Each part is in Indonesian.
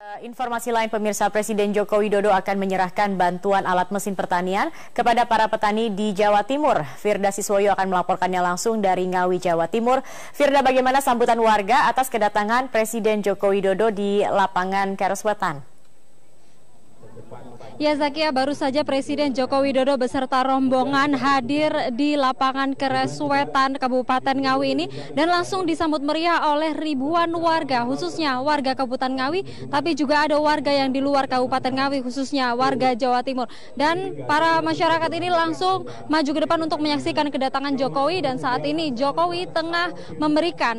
Informasi lain pemirsa, Presiden Joko Widodo akan menyerahkan bantuan alat mesin pertanian kepada para petani di Jawa Timur. Firda Siswoyo akan melaporkannya langsung dari Ngawi, Jawa Timur. Firda, bagaimana sambutan warga atas kedatangan Presiden Joko Widodo di Lapangan Keras Wetan? Ya Zakia, baru saja Presiden Joko Widodo beserta rombongan hadir di Lapangan Keras Wetan Kabupaten Ngawi ini dan langsung disambut meriah oleh ribuan warga, khususnya warga Kabupaten Ngawi, tapi juga ada warga yang di luar Kabupaten Ngawi, khususnya warga Jawa Timur. Dan para masyarakat ini langsung maju ke depan untuk menyaksikan kedatangan Jokowi, dan saat ini Jokowi tengah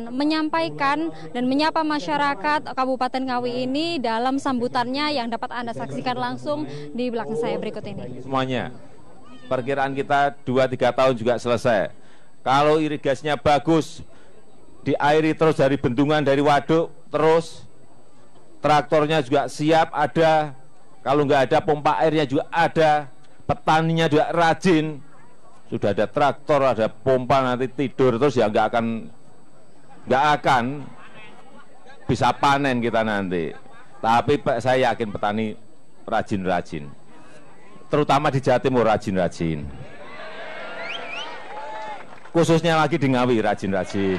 menyampaikan dan menyapa masyarakat Kabupaten Ngawi ini dalam sambutannya yang dapat Anda saksikan langsung di belakang saya berikut ini. Semuanya, perkiraan kita 2-3 tahun juga selesai. Kalau irigasinya bagus, diairi terus dari bendungan, dari waduk terus, traktornya juga siap ada. Kalau nggak ada, pompa airnya juga ada. Petaninya juga rajin. Sudah ada traktor, ada pompa, nanti tidur terus ya nggak akan bisa panen kita nanti. Tapi saya yakin petani rajin-rajin, terutama di Jawa Timur rajin-rajin, khususnya lagi di Ngawi rajin-rajin.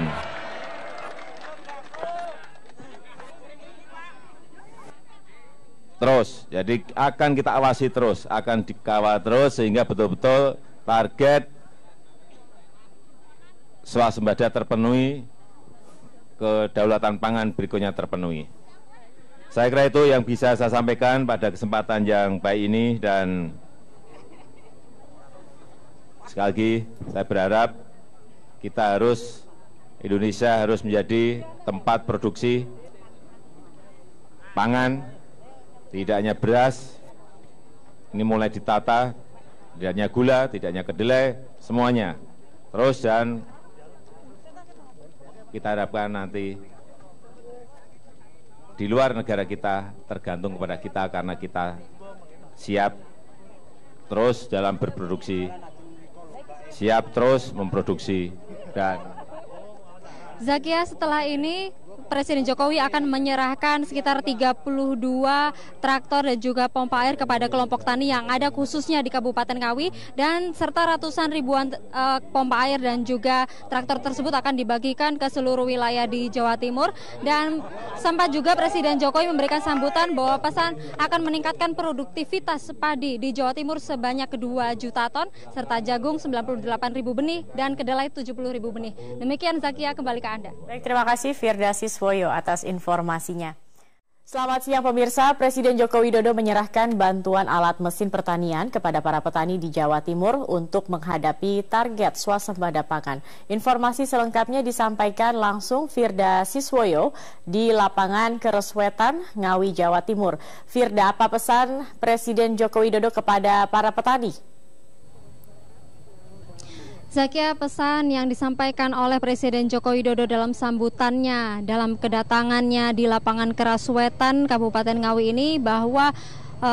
Terus, jadi akan kita awasi terus, akan dikawal terus sehingga betul-betul target swasembada terpenuhi, kedaulatan pangan berikutnya terpenuhi. Saya kira itu yang bisa saya sampaikan pada kesempatan yang baik ini, dan sekali lagi saya berharap Indonesia harus menjadi tempat produksi pangan, tidak hanya beras, ini mulai ditata, tidak hanya gula, tidak hanya kedelai, semuanya terus, dan kita harapkan nanti di luar negara kita tergantung kepada kita karena kita siap terus dalam berproduksi, siap terus memproduksi. Dan Zakia, setelah ini Presiden Jokowi akan menyerahkan sekitar 32 traktor dan juga pompa air kepada kelompok tani yang ada khususnya di Kabupaten Ngawi, dan serta ratusan ribuan pompa air dan juga traktor tersebut akan dibagikan ke seluruh wilayah di Jawa Timur. Dan sempat juga Presiden Jokowi memberikan sambutan bahwa pesan akan meningkatkan produktivitas padi di Jawa Timur sebanyak 2 juta ton, serta jagung 98.000 benih dan kedelai 70.000 benih. Demikian Zakia, kembali ke Anda. Baik, terima kasih Firda Siswoyo atas informasinya. Selamat siang pemirsa, Presiden Joko Widodo menyerahkan bantuan alat mesin pertanian kepada para petani di Jawa Timur untuk menghadapi target swasembada pangan. Informasi selengkapnya disampaikan langsung Firda Siswoyo di Lapangan Keras Wetan, Ngawi, Jawa Timur. Firda, apa pesan Presiden Joko Widodo kepada para petani? Zakia, pesan yang disampaikan oleh Presiden Joko Widodo dalam sambutannya, dalam kedatangannya di Lapangan Keras Wetan Kabupaten Ngawi ini, bahwa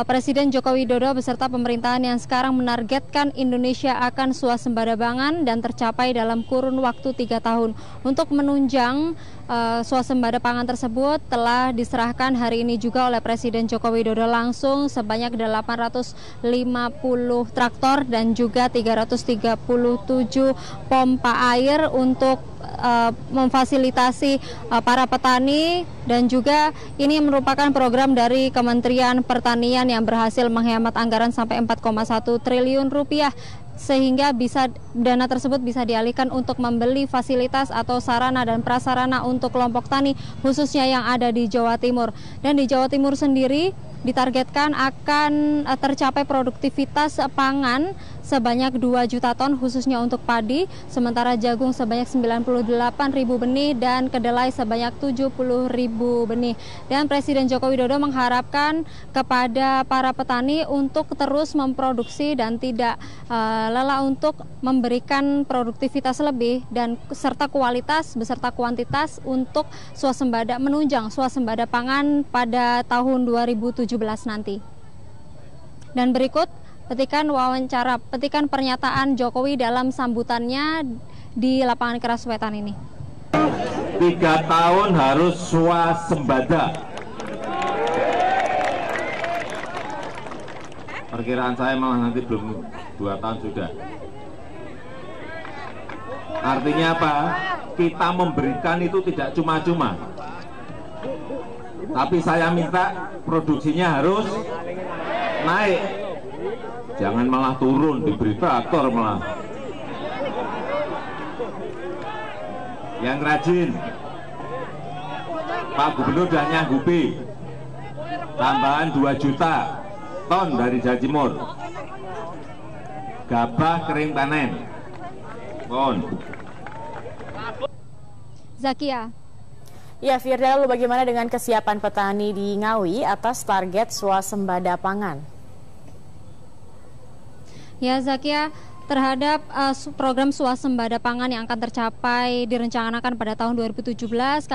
Presiden Joko Widodo beserta pemerintahan yang sekarang menargetkan Indonesia akan swasembada pangan dan tercapai dalam kurun waktu 3 tahun. Untuk menunjang swasembada pangan tersebut telah diserahkan hari ini juga oleh Presiden Joko Widodo langsung sebanyak 850 traktor dan juga 337 pompa air untuk memfasilitasi para petani, dan juga ini merupakan program dari Kementerian Pertanian yang berhasil menghemat anggaran sampai 4,1 triliun rupiah, sehingga bisa dana tersebut bisa dialihkan untuk membeli fasilitas atau sarana dan prasarana untuk kelompok tani khususnya yang ada di Jawa Timur. Dan di Jawa Timur sendiri ditargetkan akan tercapai produktivitas pangan sebanyak 2 juta ton khususnya untuk padi, sementara jagung sebanyak 98.000 benih dan kedelai sebanyak 70.000 benih. Dan Presiden Joko Widodo mengharapkan kepada para petani untuk terus memproduksi dan tidak lelah untuk memberikan produktivitas lebih dan serta kualitas beserta kuantitas untuk menunjang swasembada pangan pada tahun 2017 nanti. Dan berikut petikan pernyataan Jokowi dalam sambutannya di Lapangan Keras Wetan ini. 3 tahun harus swasembada. perkiraan saya malah nanti belum 2 tahun sudah. Artinya apa? Kita memberikan itu tidak cuma-cuma, tapi saya minta produksinya harus naik, jangan malah turun diberi traktor malah. Yang rajin, Pak Gubernur sudah nyanggupi tambahan 2 juta ton dari Jawa Timur, gabah kering panen. Zakia. Ya, Firda, lalu bagaimana dengan kesiapan petani di Ngawi atas target swasembada pangan? Ya, Zakia, terhadap program swasembada pangan yang akan tercapai direncanakan pada tahun 2017,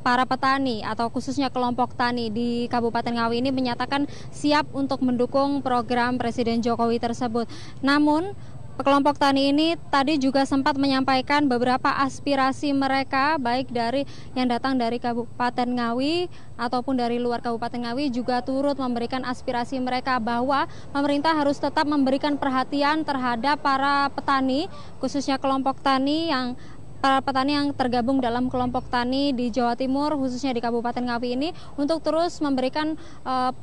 para petani atau khususnya kelompok tani di Kabupaten Ngawi ini menyatakan siap untuk mendukung program Presiden Jokowi tersebut. Namun, kelompok tani ini tadi juga sempat menyampaikan beberapa aspirasi mereka, baik dari yang datang dari Kabupaten Ngawi ataupun dari luar Kabupaten Ngawi juga turut memberikan aspirasi mereka bahwa pemerintah harus tetap memberikan perhatian terhadap para petani, khususnya kelompok tani yang tergabung dalam kelompok tani di Jawa Timur, khususnya di Kabupaten Ngawi ini, untuk terus memberikan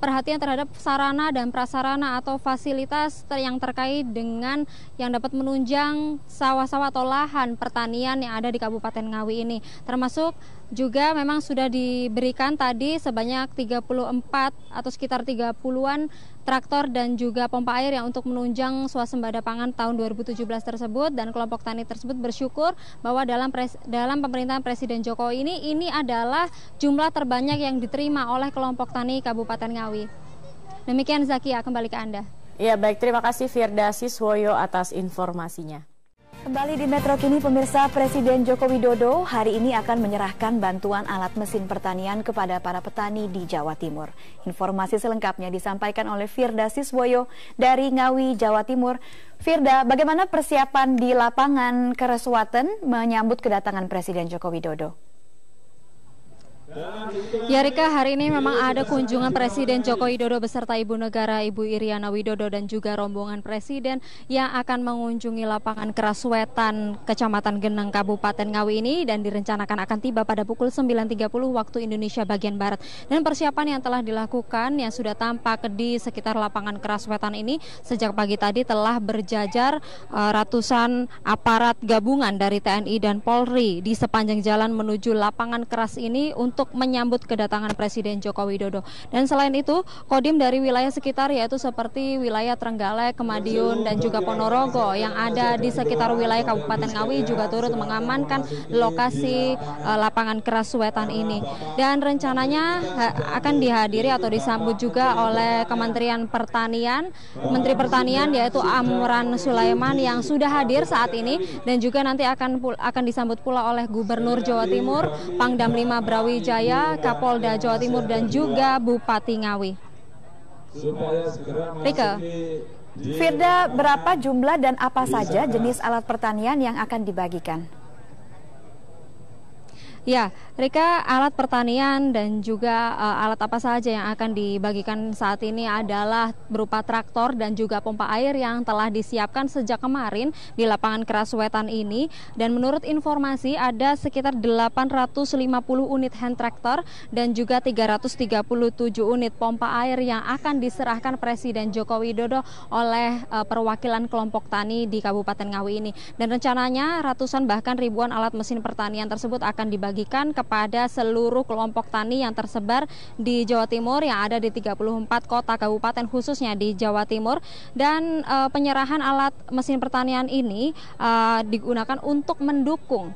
perhatian terhadap sarana dan prasarana atau fasilitas yang terkait dengan yang dapat menunjang sawah-sawah atau lahan pertanian yang ada di Kabupaten Ngawi ini. Termasuk juga memang sudah diberikan tadi sebanyak 34 atau sekitar 30-an traktor dan juga pompa air yang untuk menunjang swasembada pangan tahun 2017 tersebut, dan kelompok tani tersebut bersyukur bahwa dalam pemerintahan Presiden Jokowi ini adalah jumlah terbanyak yang diterima oleh kelompok tani Kabupaten Ngawi. Demikian Zakia, kembali ke Anda. Ya, baik, terima kasih Firda Siswoyo atas informasinya. Kembali di Metro Kini, pemirsa, Presiden Joko Widodo hari ini akan menyerahkan bantuan alat mesin pertanian kepada para petani di Jawa Timur. Informasi selengkapnya disampaikan oleh Firda Siswoyo dari Ngawi, Jawa Timur. Firda, bagaimana persiapan di Lapangan Keras Wetan menyambut kedatangan Presiden Joko Widodo? Ya, Rika, hari ini memang ada kunjungan Presiden Joko Widodo beserta Ibu Negara Ibu Iriana Widodo dan juga rombongan Presiden yang akan mengunjungi Lapangan Keras Wetan, Kecamatan Geneng, Kabupaten Ngawi ini, dan direncanakan akan tiba pada pukul 9.30 waktu Indonesia bagian Barat. Dan persiapan yang telah dilakukan yang sudah tampak di sekitar Lapangan Keras Wetan ini sejak pagi tadi telah berjajar ratusan aparat gabungan dari TNI dan Polri di sepanjang jalan menuju Lapangan Keras ini untuk menyambut kedatangan Presiden Joko Widodo. Dan selain itu, kodim dari wilayah sekitar, yaitu seperti wilayah Trenggalek, Madiun, dan juga Ponorogo yang ada di sekitar wilayah Kabupaten Ngawi juga turut mengamankan lokasi Lapangan Keras Wetan ini. Dan rencananya akan dihadiri atau disambut juga oleh Kementerian Pertanian, Menteri Pertanian yaitu Amran Sulaiman yang sudah hadir saat ini, dan juga nanti akan disambut pula oleh Gubernur Jawa Timur, Pangdam 5 Brawijaya, Kapolda Jawa Timur, dan juga Bupati Ngawi. Rika. Firda, berapa jumlah dan apa saja jenis alat pertanian yang akan dibagikan? Ya, Rika, alat pertanian dan juga alat apa saja yang akan dibagikan saat ini adalah berupa traktor dan juga pompa air yang telah disiapkan sejak kemarin di Lapangan Keras Wetan ini. Dan menurut informasi ada sekitar 850 unit hand tractor dan juga 337 unit pompa air yang akan diserahkan Presiden Joko Widodo oleh perwakilan kelompok tani di Kabupaten Ngawi ini. Dan rencananya ratusan bahkan ribuan alat mesin pertanian tersebut akan dibagi kepada seluruh kelompok tani yang tersebar di Jawa Timur yang ada di 34 kota kabupaten khususnya di Jawa Timur. Dan penyerahan alat mesin pertanian ini digunakan untuk mendukung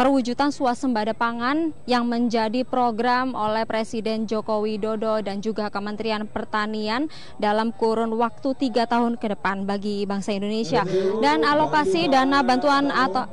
perwujudan swasembada pangan yang menjadi program oleh Presiden Joko Widodo dan juga Kementerian Pertanian dalam kurun waktu 3 tahun ke depan bagi bangsa Indonesia. Dan alokasi dana bantuan atau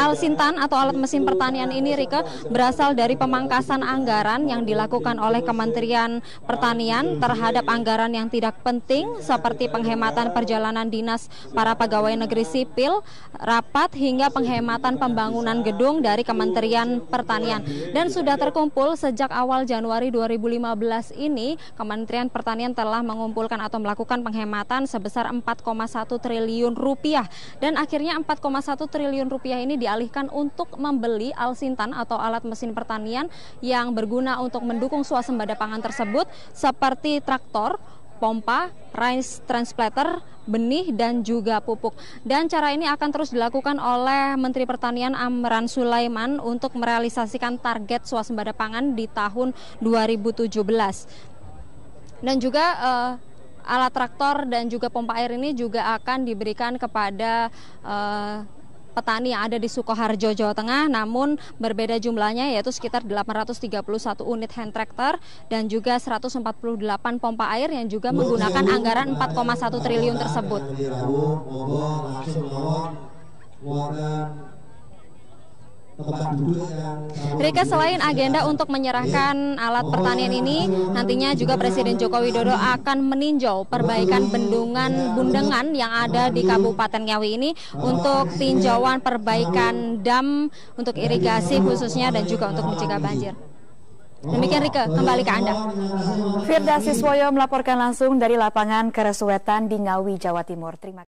alsintan atau alat mesin pertanian ini, Rika, berasal dari pemangkasan anggaran yang dilakukan oleh Kementerian Pertanian terhadap anggaran yang tidak penting seperti penghematan perjalanan dinas para pegawai negeri sipil, rapat, hingga penghematan pembangunan gedung gedung dari Kementerian Pertanian. Dan sudah terkumpul sejak awal Januari 2015 ini, Kementerian Pertanian telah mengumpulkan atau melakukan penghematan sebesar 4,1 triliun rupiah. Dan akhirnya 4,1 triliun rupiah ini dialihkan untuk membeli alsintan atau alat mesin pertanian yang berguna untuk mendukung swasembada pangan tersebut, seperti traktor, pompa, rice transplanter, benih, dan juga pupuk. Dan cara ini akan terus dilakukan oleh Menteri Pertanian Amran Sulaiman untuk merealisasikan target swasembada pangan di tahun 2017. Dan juga alat traktor dan juga pompa air ini juga akan diberikan kepada petani yang ada di Sukoharjo, Jawa Tengah, namun berbeda jumlahnya, yaitu sekitar 831 unit hand tractor dan juga 148 pompa air yang juga menggunakan anggaran 4,1 triliun tersebut. Rika, selain agenda untuk menyerahkan alat pertanian ini, nantinya juga Presiden Joko Widodo akan meninjau perbaikan bendungan bundengan yang ada di Kabupaten Ngawi ini untuk tinjauan perbaikan dam untuk irigasi khususnya dan juga untuk mencegah banjir. Demikian Rika, kembali ke Anda. Firda Siswoyo melaporkan langsung dari lapangan Keras Wetan di Ngawi, Jawa Timur. Terima kasih.